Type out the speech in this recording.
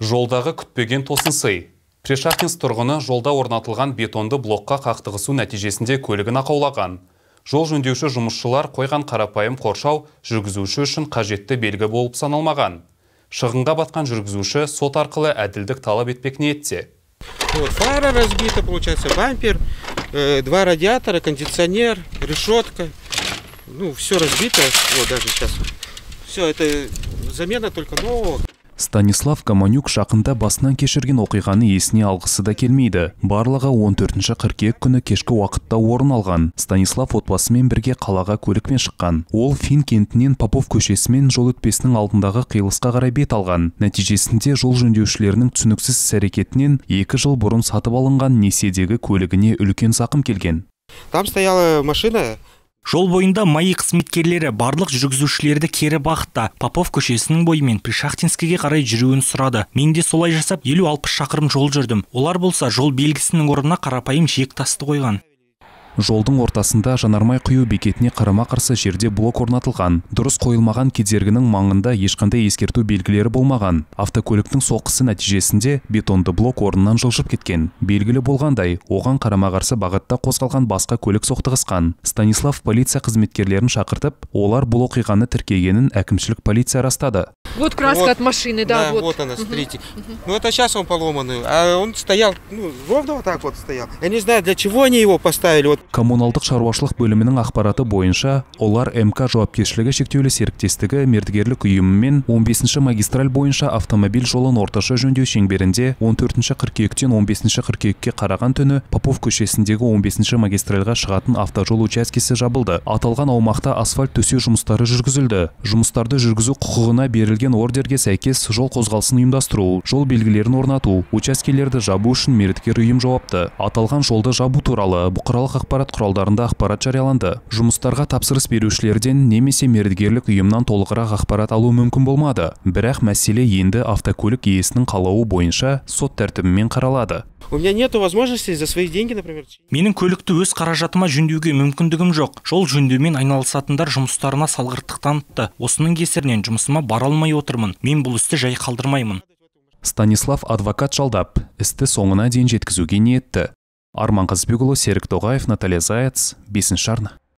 Жолдағы күтпеген тосынсый. Пришахтинск тұрғыны жолда орнатылған бетонды блокқа қақтығысу нәтижесінде көлігін ақаулаған. Жол жөндеуші жұмысшылар қойған қарапайым қоршау жүргізуші үшін қажетті белгі болып саналмаған. Шығынға батқан жүргізуші сот арқылы әділдік талап етпек ниетте. Фара разбита, получается, бампер, два радиатора, кондиционер, решетка. Ну, все разбито, вот даже сейчас. Все, это замена только нового. Станислав Каманюк шақында басынан кешірген оқиғаны есіне алғысы да келмейді. Барлығы 14-қыркүйек күні кешкі уақытта орын алған. Станислав отбасымен бірге қалаға көлікпен шыққан. Ол Фин кентінен Папов көшесімен жол өтпесінің алдындағы қиылысқа қарай бет алған. Нәтижесінде жол жөндеушілерінің түсініксіз әрекетінен 2 жыл бұрын сатып алынған несиедегі көлігіне үлкен зақым келген. Там стояла машина. Жол бойында майы қызметкерлері барлық жүргізушілерді кері бағытта Папов көшесінің бойымен Пришахтинскіге қарай жүруін сұрады. Мен де солай жасап 50-60 шақырым жол жүрдім. Олар болса жол белгісінің орнына қарапайым жиек тасты қойған. Жолдың ортасында жанармай құю бекетіне қарама-қарсы жерде блок орнатылған. Дұрыс қойылмаған кедергінің маңында ешқандай ескерту белгілері болмаған. Автокөліктің соққысы нәтижесінде бетонды блок орнынан жылжып кеткен. Белгілі болғандай, оған қарама-қарсы бағытта қозғалған басқа көлік соқтығысқан. Станислав полиция қызметкерлерін шақыртып, олар бұл оқиғаны тіркегенін әкімшілік полиция растады. Вот краска вот, от машины, да, вот. Вот она, смотрите. Ну это сейчас он поломанный, а он стоял, ну, ровно вот так вот стоял. Я не знаю, для чего они его поставили. Вот. Коммуналдық шаруашылық бөлімінің ақпараты бойынша, олар МК жауапкершілігі шектеулі серіктестігі мердігерлік ұйымымен 15-ші магистраль бойынша автомобиль жолын орташа жөндеу шеңберінде 14-ші қыркүйектен 15-ші қыркүйекке қараған түні Папов көшесіндегі 15-ші магистральға шығатын автожол учаскесі жабылды. Аталған аумақта асфальт төсеу жұмыстары жүргізілді. Жұмыстарды жүргізу құқығына берілген ордерге сәйкес жол қозғалысын ұйымдастыру, жол белгілерін орнату, учаскелерді жабу үшін мердігер ұйым жауапты. Аталған жолды жабу туралы бұқаралық ақпарат құралдарында ақпарат жарияланды. Жұмыстарға тапсырыс берушілерден немесе мердігерлік ұйымнан толығырақ ақпарат алу мүмкін болмады. Бірақ мәселе енді автокөлік иесінің қалауы бойынша сот тәртібімен қаралады. У меня нет возможности за свои деньги, например. Менің көлікті өз қаражатыма жөндеуге мүмкіндігім жоқ. Жол жөндеумен айналысатындар жұмыстарына салғырттық танытты. Осының кесірінен жұмысыма бара алмай отырмын. Мен бұл істі жай қалдырмаймын. Станислав адвокат жалдап, істі соңына дейін жеткізуге ниетті. Арман Казбекұлы, Серік Тоғаев, Наталья Заяц, Бесіншарна.